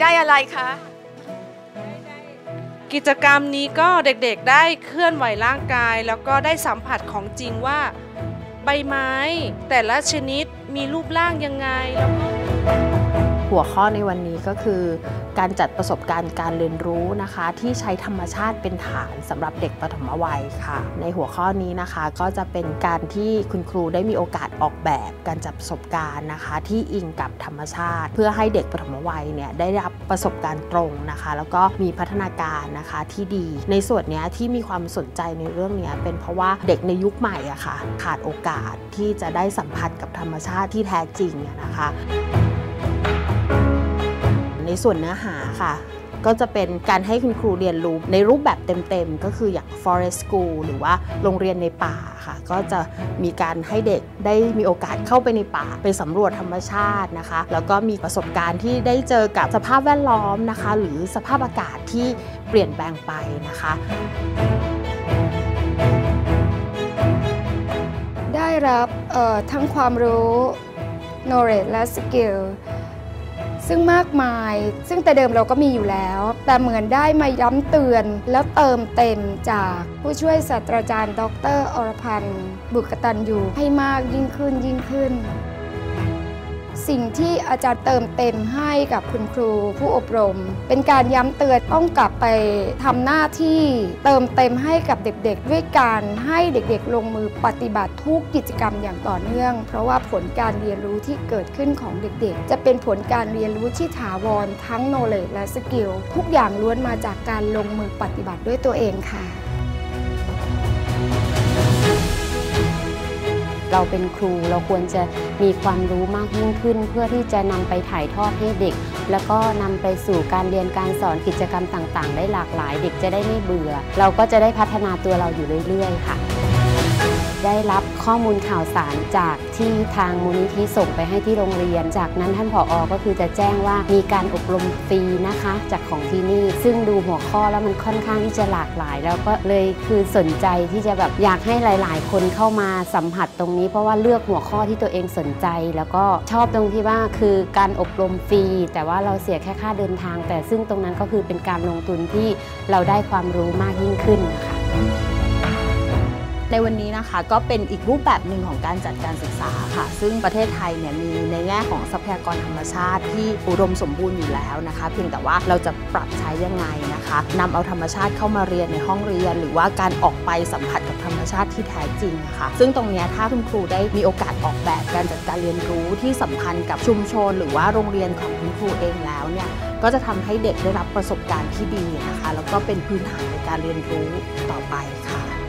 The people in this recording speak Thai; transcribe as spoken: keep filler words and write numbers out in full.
ได้อะไรคะกิจกรรมนี้ก็เด็กๆได้เคลื่อนไหวร่างกายแล้วก็ได้สัมผัสของจริงว่าใบไม้แต่ละชนิดมีรูปร่างยังไงแล้วก็หัวข้อในวันนี้ก็คือการจัดประสบการณ์การเรียนรู้นะคะที่ใช้ธรรมชาติเป็นฐานสำหรับเด็กปฐมวัยค่ะในหัวข้อนี้นะคะก็จะเป็นการที่คุณครูได้มีโอกาสออกแบบการจัดประสบการณ์นะคะที่อิงกับธรรมชาติเพื่อให้เด็กปฐมวัยเนี่ยได้รับประสบการณ์ตรงนะคะแล้วก็มีพัฒนาการนะคะที่ดีในส่วนนี้ที่มีความสนใจในเรื่องนี้เป็นเพราะว่าเด็กในยุคใหม่อะค่ะขาดโอกาสที่จะได้สัมผัสกับธรรมชาติที่แท้จริงนะคะในส่วนเนื้อหาค่ะก็จะเป็นการให้คุณครูเรียนรู้ในรูปแบบเต็มๆก็คืออย่าง forest school หรือว่าโรงเรียนในป่าค่ะก็จะมีการให้เด็กได้มีโอกาสเข้าไปในป่าไปสำรวจธรรมชาตินะคะแล้วก็มีประสบการณ์ที่ได้เจอกับสภาพแวดล้อมนะคะหรือสภาพอากาศที่เปลี่ยนแปลงไปนะคะได้รับทั้งความรู้ knowledge และ skillซึ่งมากมายซึ่งแต่เดิมเราก็มีอยู่แล้วแต่เหมือนได้มาย้ำเตือนแล้วเติมเต็มจากผู้ช่วยศาสตราจารย์ดร.อรพันธ์บุญกตัญญูให้มากยิ่งขึ้นยิ่งขึ้นสิ่งที่อาจารย์เติมเต็มให้กับคุณครูผู้อบรมเป็นการย้ำเตือนต้องกลับไปทำหน้าที่เติมเต็มให้กับเด็กๆด้วยการให้เด็กๆลงมือปฏิบัติทุกกิจกรรมอย่างต่อเนื่องเพราะว่าผลการเรียนรู้ที่เกิดขึ้นของเด็กๆจะเป็นผลการเรียนรู้ที่ถาวรทั้ง knowledge และ skill ทุกอย่างล้วนมาจากการลงมือปฏิบัติด้วยตัวเองค่ะเราเป็นครูเราควรจะมีความรู้มากยิ่งขึ้นเพื่อที่จะนำไปถ่ายทอดให้เด็กแล้วก็นำไปสู่การเรียนการสอนกิจกรรมต่างๆได้หลากหลายเด็กจะได้ไม่เบื่อเราก็จะได้พัฒนาตัวเราอยู่เรื่อยๆค่ะได้รับข้อมูลข่าวสารจากที่ทางมูลนิธิส่งไปให้ที่โรงเรียนจากนั้นท่านผอ.ก็คือจะแจ้งว่ามีการอบรมฟรีนะคะจากของที่นี่ซึ่งดูหัวข้อแล้วมันค่อนข้างที่จะหลากหลายแล้วก็เลยคือสนใจที่จะแบบอยากให้หลายๆคนเข้ามาสัมผัสตรงนี้เพราะว่าเลือกหัวข้อที่ตัวเองสนใจแล้วก็ชอบตรงที่ว่าคือการอบรมฟรีแต่ว่าเราเสียแค่ค่าเดินทางแต่ซึ่งตรงนั้นก็คือเป็นการลงทุนที่เราได้ความรู้มากยิ่งขึ้นนะคะในวันนี้นะคะก็เป็นอีกรูปแบบหนึ่งของการจัดการศึกษาค่ะซึ่งประเทศไทยเนี่ยมีในแง่ของทรัพยากรธรรมชาติที่อุดมสมบูรณ์อยู่แล้วนะคะเพียงแต่ว่าเราจะปรับใช้ยังไงนะคะนำเอาธรรมชาติเข้ามาเรียนในห้องเรียนหรือว่าการออกไปสัมผัสกับธรรมชาติที่แท้จริงค่ะซึ่งตรงนี้ถ้าคุณครูได้มีโอกาสออกแบบการจัดการเรียนรู้ที่สัมพันธ์กับชุมชนหรือว่าโรงเรียนของคุณครูเองแล้วเนี่ยก็จะทำให้เด็กได้รับประสบการณ์ที่ดีนะคะแล้วก็เป็นพื้นฐานในการเรียนรู้ต่อไปค่ะ